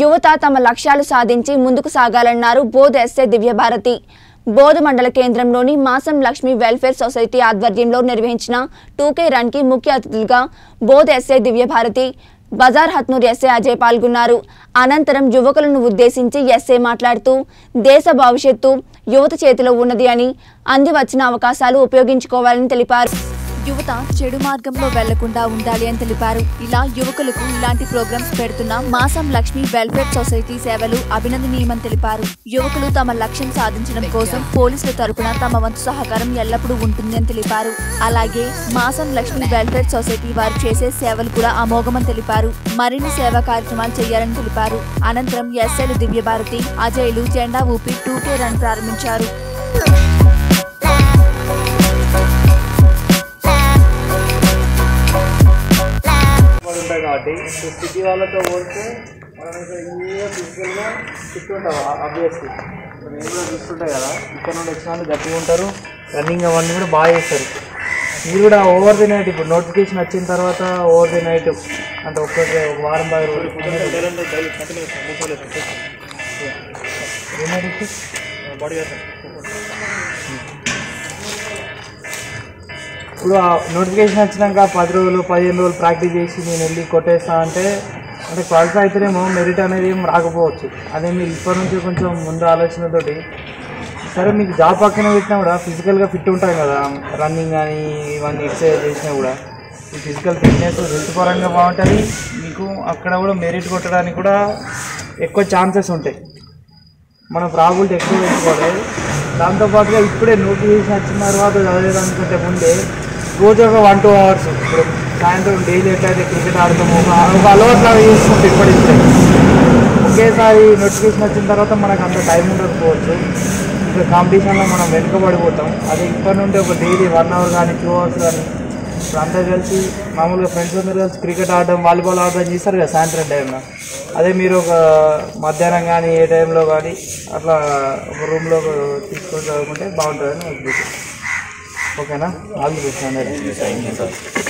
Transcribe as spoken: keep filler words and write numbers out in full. యువత తమ లక్ష్యాలు సాధించి ముందుకు సాగాలన్నారు బోధ్ ఎస్ఏ దివ్యభారతి। బోధ్ మండల కేంద్రంలోని మాసం లక్ష్మి వెల్ఫేర్ సొసైటీ ఆధ్వర్యంలో నిర్వహించిన టూ కే రన్ కి ముఖ్య అతిథులుగా బోధ్ ఎస్ఏ దివ్యభారతి బజార్ హత్నూర్ ఎస్ఏ అజయ్ పాల్గొన్నారు। అనంతరం యువకులను ఉద్దేశించి ఎస్ఏ మాట్లాడుతూ దేశ భవిష్యత్తు యువత చేతిలో ఉన్నది అని అంది వచ్చిన అవకాశాలు ఉపయోగించుకోవాలని తెలిపారు। యువత చెడు మార్గంలో వెళ్లకుండా ఉండాలి అని తెలిపారు। ఇలా యువకులకు ఇలాంటి ప్రోగ్రామ్స్ పెడుతున్న మాసం లక్ష్మి వెల్ఫేర్ సొసైటీ సేవలు అభినందనీయమని తెలిపారు। యువకులు తమ లక్ష్యం సాధించడం కోసం పోలీసుల తరపున తమ వంతు సహకారం ఎల్లప్పుడూ ఉంటుందని తెలిపారు। అలాగే మాసం లక్ష్మి వెల్ఫేర్ సొసైటీ వారు చేసే సేవలు కూడా అమోఘమని తెలిపారు। మరిన్ని సేవా కార్యక్రమాలు చేయాలని తెలిపారు। అనంతరం ఎస్ఏలు దివ్యభారతి అజయ్లు జెండా ఊపి టూ కే రన్ ప్రారంభించారు। तो सिटी वालों तो बोलते हैं फिजिकल में चुट्टा आब्वियसली चूस्ट कदा इकन गटर रनिंग अवी बार ओवर द नाइट नोटिफिकेशन वर्वा ओवर द नाइट अंत वारं इन नोटिफिकेशन वाक पद रोज पद रोज प्राक्टिस नीने कोटेस्ता अटे क्वालिफाई अतनेमो मेरिट राकपोवच्चु अदेमी इप्पटि को मुझे आलोचन तो सर मैं जॉब पक्ना फिजिकल फिट उठा कदा running even exercise physical fitness health परंगा बागुंटदी मीकु अक्कड मेरिट कोट्टडानिकि कूडा एक्कुव चांसेस उंटायि मन प्राबबिलिटी एक्कुव पेंचुकोवालि दांतो पाटुगा इप्पुडे नोटिफिकेशन वच्चिन तर्वात चदवलेदनुकुंटे मुंदे रोज वन टू अवर्स सायंत्र डेली एट्लैसे क्रिकेट आड़ता अलवाटा चुस्टे इपड़े ఒకేసారి नोटिफिकेशन వచ్చిన తర్వాత మనకు అంత టైం ఉండకపోవచ్చు। ఇంకా కాంపిటీషన్ లో మనం వెనకబడిపోతాం। అదే ఇప్పటి నుండి ఒక డైలీ వన్ అవర్ కానీ టూ అవర్స్ కానీ అందరూ కలిసి మామూలుగా ఫ్రెండ్స్ అందరూ కలిసి క్రికెట్ ఆడడం వాలీబాల్ ఆడడం చేస్తారు కదా సాయంత్రం టైంలో। అదే మీరు ఒక మధ్యాహ్నం కానీ ఏ టైంలో కానీ అట్లా ఒక రూమ్లో తీసుకొని చదువుకుంటే బాగుంటుందని అనుకుంటున్నాను। ओके ना आज